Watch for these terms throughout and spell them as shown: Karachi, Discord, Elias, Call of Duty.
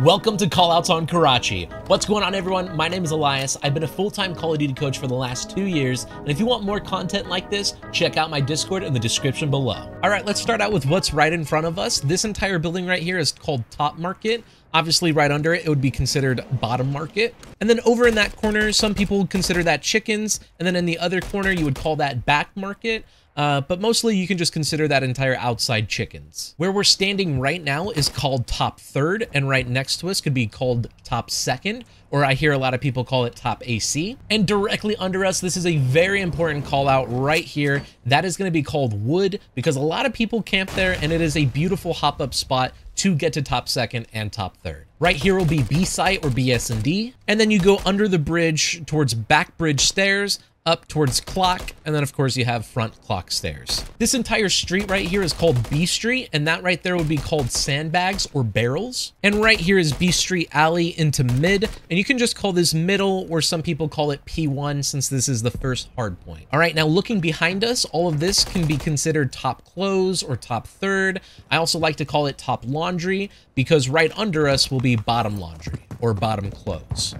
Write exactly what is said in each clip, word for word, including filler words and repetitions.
Welcome to Callouts on Karachi. What's going on, everyone? My name is Elias. I've been a full-time Call of Duty coach for the last two years, and if you want more content like this, check out my Discord in the description below. All right, let's start out with what's right in front of us. This entire building right here is called Top Market. Obviously, right under it, it would be considered Bottom Market. And then over in that corner, some people would consider that Chickens, and then in the other corner, you would call that Back Market. Uh, but mostly you can just consider that entire outside Chickens. Where we're standing right now is called Top Third, and right next to us could be called Top Second, or I hear a lot of people call it Top A C. And directly under us, this is a very important call out right here. That is going to be called Wood, because a lot of people camp there, and it is a beautiful hop up spot to get to Top Second and Top Third. Right here will be B site or B S and D, and then you go under the bridge towards Back Bridge Stairs, up towards Clock, and then of course you have Front Clock Stairs. This entire street right here is called B Street, and that right there would be called Sandbags or Barrels. And right here is B Street Alley into Mid, and you can just call this Middle, or some people call it P one, since this is the first hard point. All right, now looking behind us, all of this can be considered Top Clothes or Top Third. I also like to call it Top Laundry, because right under us will be Bottom Laundry or Bottom Clothes.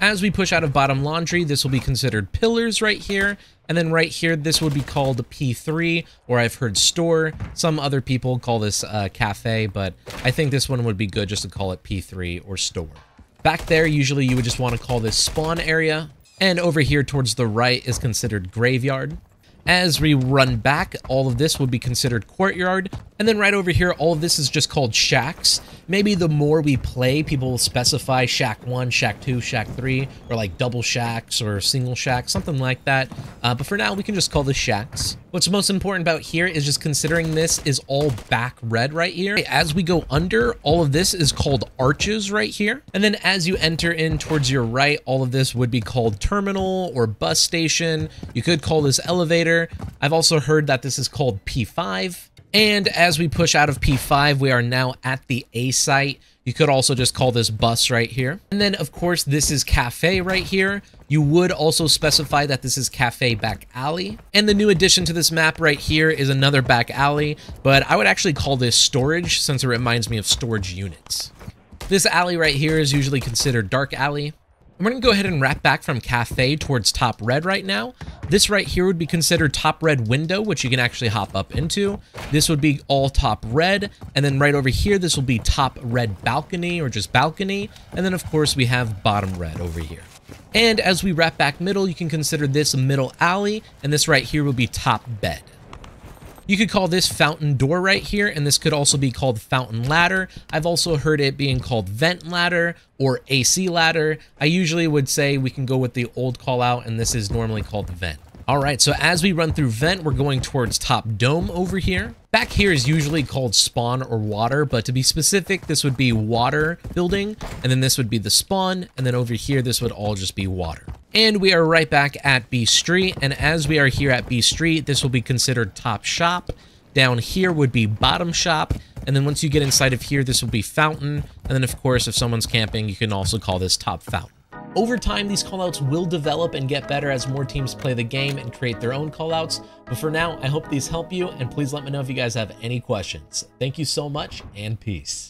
As we push out of Bottom Laundry, this will be considered Pillars right here. And then right here, this would be called P three, or I've heard Store. Some other people call this uh, Cafe, but I think this one would be good just to call it P three or Store. Back there, usually you would just want to call this Spawn Area. And over here towards the right is considered Graveyard. As we run back, all of this would be considered Courtyard. And then right over here, all of this is just called Shacks. Maybe the more we play, people will specify Shack one, Shack two, Shack three, or like Double Shacks or Single Shacks, something like that. Uh, but for now, we can just call this Shacks. What's most important about here is just considering this is all back red right here. As we go under, all of this is called Arches right here. And then as you enter in towards your right, all of this would be called Terminal or Bus Station. You could call this Elevator. I've also heard that this is called P five. And as we push out of P five, we are now at the A site. You could also just call this Bus right here. And then of course, this is Cafe right here. You would also specify that this is Cafe Back Alley. And the new addition to this map right here is another Back Alley, but I would actually call this Storage, since it reminds me of storage units. This alley right here is usually considered Dark Alley. I'm gonna go ahead and wrap back from Cafe towards Top Red right now. This right here would be considered Top Red Window, which you can actually hop up into. This would be all Top Red. And then right over here, this will be Top Red Balcony, or just Balcony. And then of course we have Bottom Red over here. And as we wrap back Middle, you can consider this Middle Alley, and this right here will be Top Bed. You could call this Fountain Door right here, and this could also be called Fountain Ladder. I've also heard it being called Vent Ladder or A C Ladder. I usually would say we can go with the old call out, and this is normally called Vent. All right, so as we run through Vent, we're going towards Top Dome over here. Back here is usually called Spawn or Water, but to be specific, this would be Water Building, and then this would be the Spawn, and then over here, this would all just be Water. And we are right back at B Street, and as we are here at B Street, this will be considered Top Shop. Down here would be Bottom Shop, and then once you get inside of here, this will be Fountain, and then of course, if someone's camping, you can also call this Top Fountain. Over time, these callouts will develop and get better as more teams play the game and create their own callouts, but for now, I hope these help you, and please let me know if you guys have any questions. Thank you so much, and peace.